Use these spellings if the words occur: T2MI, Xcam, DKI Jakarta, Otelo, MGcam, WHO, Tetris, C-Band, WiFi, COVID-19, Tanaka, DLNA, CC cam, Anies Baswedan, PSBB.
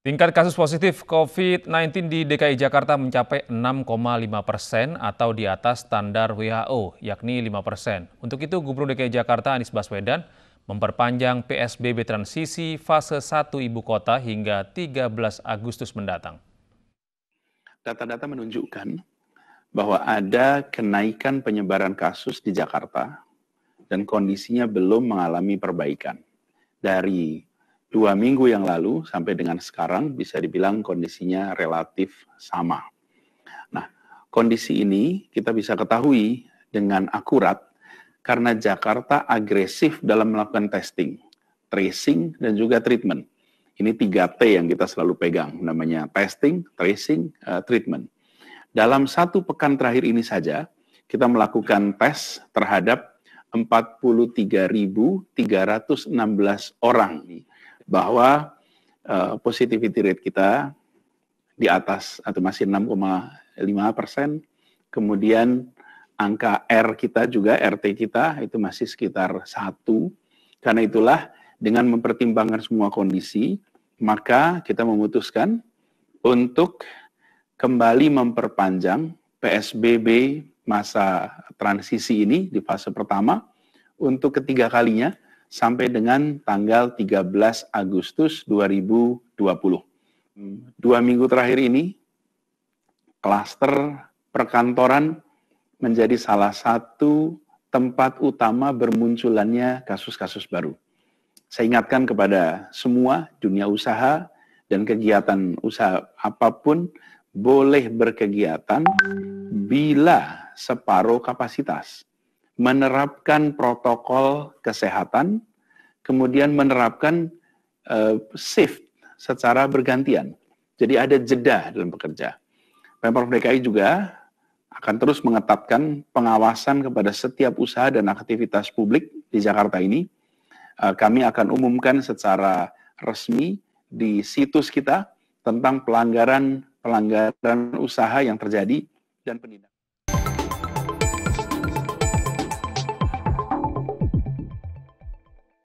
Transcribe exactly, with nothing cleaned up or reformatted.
Tingkat kasus positif COVID sembilan belas di D K I Jakarta mencapai enam koma lima persen atau di atas standar W H O, yakni lima persen. Untuk itu, Gubernur D K I Jakarta Anies Baswedan memperpanjang P S B B transisi fase satu ibu kota hingga tiga belas Agustus mendatang. Data-data menunjukkan bahwa ada kenaikan penyebaran kasus di Jakarta dan kondisinya belum mengalami perbaikan. Dari dua minggu yang lalu sampai dengan sekarang bisa dibilang kondisinya relatif sama. Nah, kondisi ini kita bisa ketahui dengan akurat karena Jakarta agresif dalam melakukan testing, tracing, dan juga treatment. Ini tiga T yang kita selalu pegang, namanya testing, tracing, uh, treatment. Dalam satu pekan terakhir ini saja, kita melakukan tes terhadap empat puluh tiga ribu tiga ratus enam belas orang. Bahwa uh, positivity rate kita di atas atau masih enam koma lima persen, kemudian angka R kita juga, R T kita itu masih sekitar satu. Karena itulah dengan mempertimbangkan semua kondisi, maka kita memutuskan untuk kembali memperpanjang P S B B masa transisi ini di fase pertama untuk ketiga kalinya, sampai dengan tanggal tiga belas Agustus dua ribu dua puluh. Dua minggu terakhir ini, klaster perkantoran menjadi salah satu tempat utama bermunculannya kasus-kasus baru. Saya ingatkan kepada semua dunia usaha dan kegiatan usaha apapun boleh berkegiatan bila separuh kapasitas. Menerapkan protokol kesehatan, kemudian menerapkan uh, shift secara bergantian. Jadi ada jeda dalam bekerja. Pemprov D K I juga akan terus mengetatkan pengawasan kepada setiap usaha dan aktivitas publik di Jakarta ini. Uh, kami akan umumkan secara resmi di situs kita tentang pelanggaran-pelanggaran usaha yang terjadi dan penindakan.